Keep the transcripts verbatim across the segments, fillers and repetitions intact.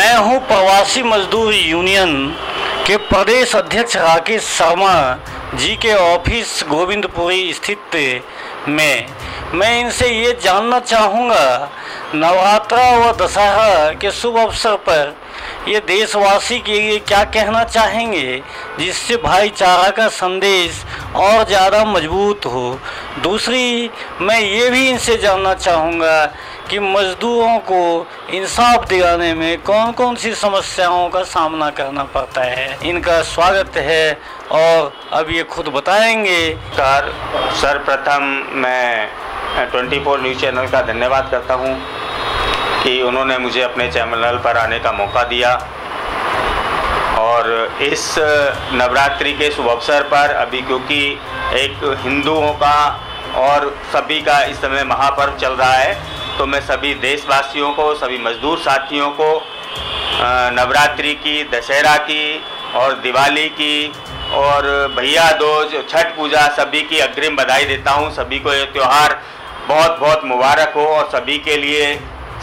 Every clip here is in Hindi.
मैं हूं प्रवासी मजदूर यूनियन के प्रदेश अध्यक्ष राकेश शर्मा जी के ऑफिस गोविंदपुरी स्थित में मैं इनसे ये जानना चाहूँगा, नवरात्रा व दशहरा के शुभ अवसर पर ये देशवासी के लिए क्या कहना चाहेंगे जिससे भाईचारा का संदेश और ज़्यादा मजबूत हो। दूसरी, मैं ये भी इनसे जानना चाहूँगा कि मज़दूरों को इंसाफ दिलाने में कौन कौन सी समस्याओं का सामना करना पड़ता है। इनका स्वागत है और अब ये खुद बताएंगे। सर सर्वप्रथम मैं ट्वेंटी फोर न्यूज़ चैनल का धन्यवाद करता हूँ कि उन्होंने मुझे अपने चैनल पर आने का मौका दिया और इस नवरात्रि के शुभ अवसर पर, अभी क्योंकि एक हिंदुओं का और सभी का इस समय महापर्व चल रहा है, तो मैं सभी देशवासियों को, सभी मजदूर साथियों को नवरात्रि की, दशहरा की और दिवाली की और भैया दूज, छठ पूजा सभी की अग्रिम बधाई देता हूँ। सभी को ये त्यौहार बहुत बहुत मुबारक हो और सभी के लिए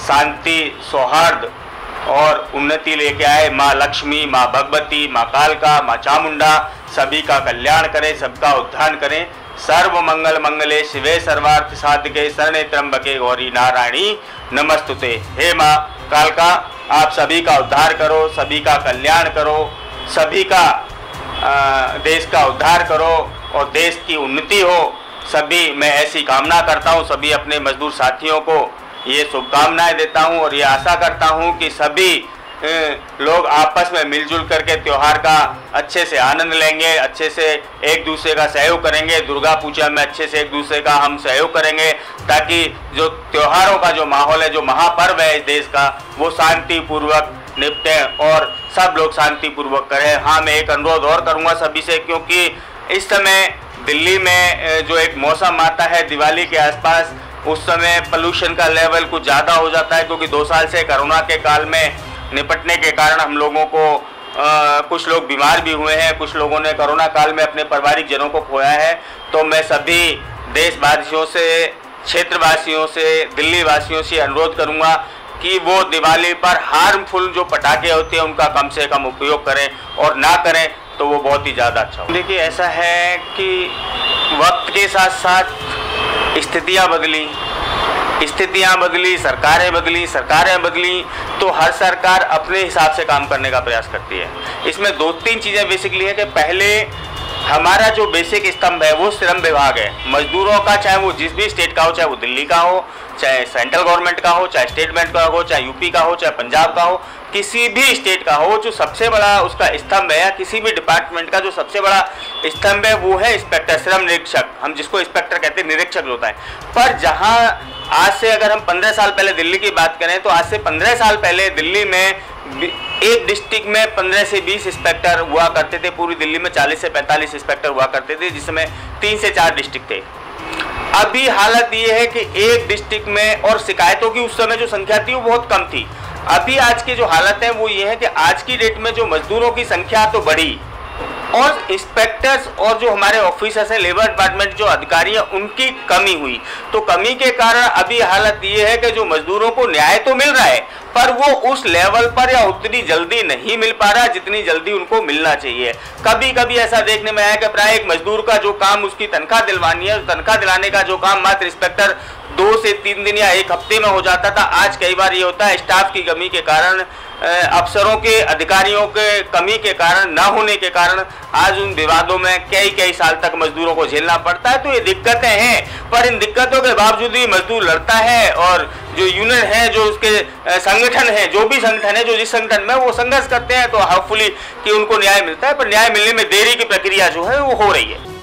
शांति, सौहार्द और उन्नति लेके आए। माँ लक्ष्मी, माँ भगवती, माँ कालका, माँ चामुंडा सभी का कल्याण करें, सबका उद्धार करें। सर्व मंगल मंगले शिवे सर्वार्थ साधिके शरणे त्र्यंबके गौरी नारायणी नमस्तुते। हे माँ कालका, आप सभी का उद्धार करो, सभी का कल्याण करो, सभी का आ, देश का उद्धार करो और देश की उन्नति हो। सभी मैं ऐसी कामना करता हूँ, सभी अपने मजदूर साथियों को ये शुभकामनाएं देता हूं और ये आशा करता हूं कि सभी लोग आपस में मिलजुल करके त्यौहार का अच्छे से आनंद लेंगे, अच्छे से एक दूसरे का सहयोग करेंगे। दुर्गा पूजा में अच्छे से एक दूसरे का हम सहयोग करेंगे ताकि जो त्योहारों का जो माहौल है, जो महापर्व है इस देश का, वो शांतिपूर्वक निपटे और सब लोग शांतिपूर्वक करें। हाँ, मैं एक अनुरोध और करूँगा सभी से, क्योंकि इस समय दिल्ली में जो एक मौसम आता है दिवाली के आसपास, उस समय पोल्यूशन का लेवल कुछ ज़्यादा हो जाता है, क्योंकि दो साल से कोरोना के काल में निपटने के कारण हम लोगों को आ, कुछ लोग बीमार भी हुए हैं, कुछ लोगों ने कोरोना काल में अपने पारिवारिक जनों को खोया है। तो मैं सभी देशवासियों से, क्षेत्रवासियों से, दिल्ली वासियों से अनुरोध करूंगा कि वो दिवाली पर हार्मफुल जो पटाखे होते हैं उनका कम से कम उपयोग करें और ना करें तो वो बहुत ही ज़्यादा अच्छा हो। देखिए, ऐसा है कि वक्त के साथ साथ स्थितियाँ बदली, स्थितियाँ बदली, सरकारें बदली, सरकारें बदली, तो हर सरकार अपने हिसाब से काम करने का प्रयास करती है। इसमें दो तीन चीज़ें बेसिकली है कि पहले हमारा जो बेसिक स्तंभ है वो श्रम विभाग है। मजदूरों का, चाहे वो जिस भी स्टेट का हो, चाहे वो दिल्ली का हो, चाहे सेंट्रल गवर्नमेंट का हो, चाहे स्टेट गवर्नमेंट का हो, चाहे यूपी का हो, चाहे पंजाब का हो, किसी भी स्टेट का हो, जो सबसे बड़ा उसका स्तंभ है, या किसी भी डिपार्टमेंट का जो सबसे बड़ा स्तंभ है वो है इंस्पेक्टर, श्रम निरीक्षक, हम जिसको इंस्पेक्टर कहते हैं, निरीक्षक होता है। पर जहाँ आज से अगर हम पंद्रह साल पहले दिल्ली की बात करें, तो आज से पंद्रह साल पहले दिल्ली में एक डिस्ट्रिक्ट में पंद्रह से बीस इंस्पेक्टर हुआ करते थे, पूरी दिल्ली में चालीस से पैंतालीस इंस्पेक्टर हुआ करते थे, जिसमें तीन से चार डिस्ट्रिक्ट थे। अभी हालत ये है कि एक डिस्ट्रिक्ट में, और शिकायतों की उस समय जो संख्या थी वो बहुत कम थी। अभी आज की जो हालत है वो ये है कि आज की डेट में जो मजदूरों की संख्या तो बढ़ी और इंस्पेक्टर्स और जो हमारे ऑफिसर्स हैं, लेबर डिपार्टमेंट जो अधिकारी हैं, उनकी कमी हुई। तो कमी के कारण अभी हालत ये है कि जो मजदूरों को न्याय तो मिल रहा है पर वो उस लेवल पर या उतनी जल्दी नहीं मिल पा रहा जितनी जल्दी उनको मिलना चाहिए। कभी कभी ऐसा देखने में आया कि प्राय एक मजदूर का जो काम उसकी तनख्वाह दिलवानी है, तनख्वाह दिलाने का जो काम मात्र इंस्पेक्टर दो से तीन दिन या एक हफ्ते में हो जाता था, आज कई बार ये होता है स्टाफ की कमी के कारण, अफसरों के, अधिकारियों के कमी के कारण, ना होने के कारण आज उन विवादों में कई कई साल तक मजदूरों को झेलना पड़ता है। तो ये दिक्कतें हैं, पर इन दिक्कतों के बावजूद भी मजदूर लड़ता है और जो यूनियन है, जो उसके संगठन है, जो भी संगठन है, जो जिस संगठन में, वो संघर्ष करते हैं। तो होपफुली कि उनको न्याय मिलता है, पर न्याय मिलने में देरी की प्रक्रिया जो है वो हो रही है।